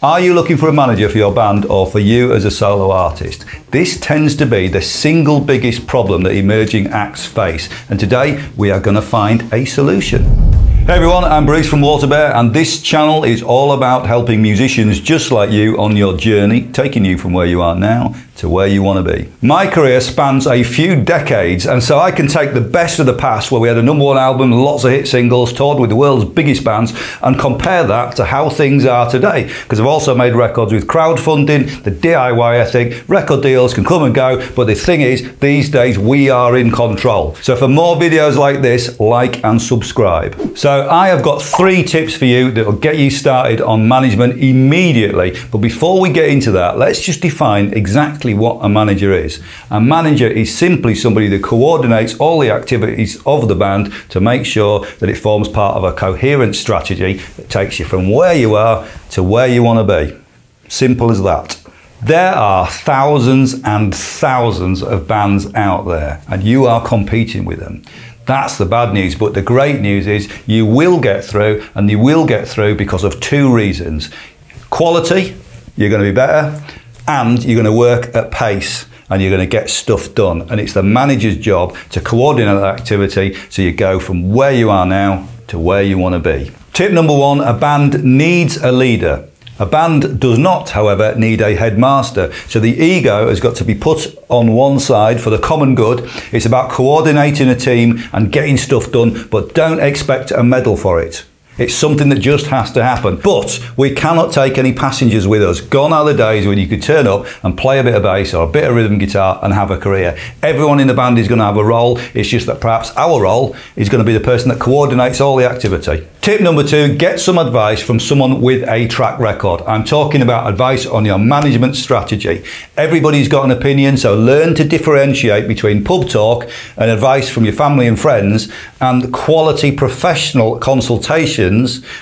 Are you looking for a manager for your band or for you as a solo artist? This tends to be the single biggest problem that emerging acts face, and today we are going to find a solution. Hey everyone, I'm Bruce from WaterBear, and this channel is all about helping musicians just like you on your journey, taking you from where you are now to where you want to be. My career spans a few decades, and so I can take the best of the past, where we had a #1 album, lots of hit singles, toured with the world's biggest bands, and compare that to how things are today. Because I've also made records with crowdfunding, the DIY ethic, record deals can come and go, but the thing is, these days we are in control. So for more videos like this, like and subscribe. So I have got 3 tips for you that will get you started on management immediately. But before we get into that, let's just define exactly what a manager is. A manager is simply somebody that coordinates all the activities of the band to make sure that it forms part of a coherent strategy that takes you from where you are to where you want to be. Simple as that. There are thousands and thousands of bands out there, and you are competing with them. That's the bad news, but the great news is you will get through, and you will get through because of 2 reasons. Quality, you're going to be better, and you're going to work at pace, and you're going to get stuff done. And it's the manager's job to coordinate that activity so you go from where you are now to where you want to be. Tip #1, a band needs a leader. A band does not, however, need a headmaster. So the ego has got to be put on one side for the common good. It's about coordinating a team and getting stuff done, but don't expect a medal for it. It's something that just has to happen. But we cannot take any passengers with us. Gone are the days when you could turn up and play a bit of bass or a bit of rhythm guitar and have a career. Everyone in the band is going to have a role. It's just that perhaps our role is going to be the person that coordinates all the activity. Tip #2, get some advice from someone with a track record. I'm talking about advice on your management strategy. Everybody's got an opinion, so learn to differentiate between pub talk and advice from your family and friends and quality professional consultation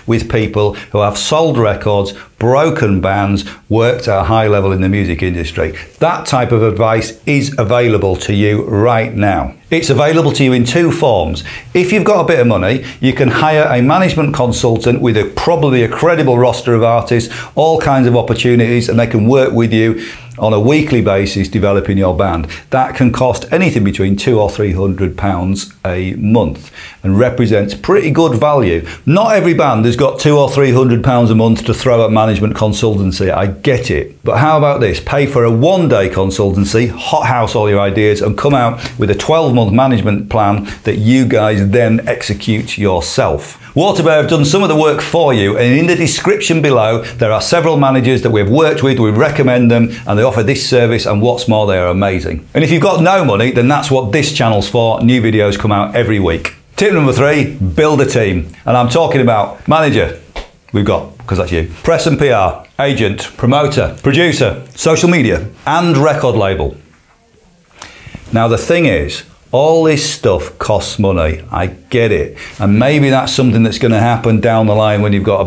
with people who have sold records, broken bands, worked at a high level in the music industry. That type of advice is available to you right now. It's available to you in 2 forms. If you've got a bit of money, you can hire a management consultant with probably a credible roster of artists, all kinds of opportunities, and they can work with you on a weekly basis developing your band. That can cost anything between £200 or £300 a month and represents pretty good value. Not every band has got £200 or £300 a month to throw at management consultancy, I get it. But how about this? Pay for a 1-day consultancy, hothouse all your ideas and come out with a 12-month management plan that you guys then execute yourself. WaterBear have done some of the work for you, and in the description below there are several managers that we've worked with. We recommend them and they offer this service, and what's more, they are amazing. And if you've got no money, then that's what this channel's for. New videos come out every week. Tip #3, build a team. And I'm talking about manager, we've got, because that's you, press and PR, agent, promoter, producer, social media, and record label. Now the thing is, all this stuff costs money, I get it. And maybe that's something that's going to happen down the line when you've got a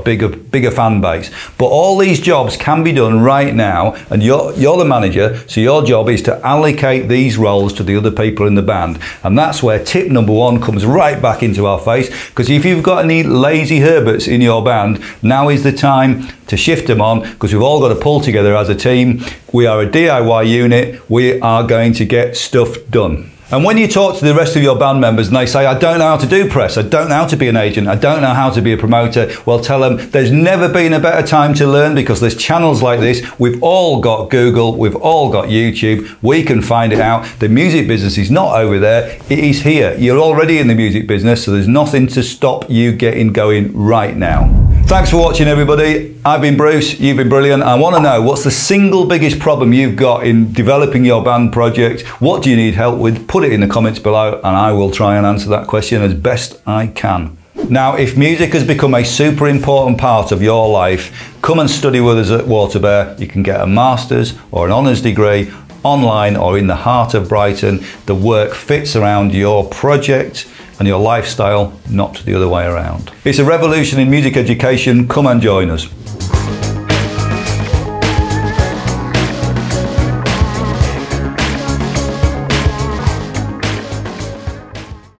bigger fan base. But all these jobs can be done right now, and you're the manager, so your job is to allocate these roles to the other people in the band. And that's where tip #1 comes right back into our face, because if you've got any lazy Herberts in your band, now is the time to shift them on, because we've all got to pull together as a team. We are a DIY unit, we are going to get stuff done. And when you talk to the rest of your band members and they say, I don't know how to do press, I don't know how to be an agent, I don't know how to be a promoter, well, tell them there's never been a better time to learn, because there's channels like this. We've all got Google, we've all got YouTube, we can find it out. The music business is not over there, it is here. You're already in the music business, so there's nothing to stop you getting going right now. Thanks for watching, everybody. I've been Bruce, you've been brilliant. I want to know, what's the single biggest problem you've got in developing your band project? What do you need help with? Put it in the comments below and I will try and answer that question as best I can. Now, if music has become a super important part of your life, come and study with us at WaterBear. You can get a master's or an honours degree online or in the heart of Brighton. The work fits around your project and your lifestyle, not the other way around. It's a revolution in music education. Come and join us.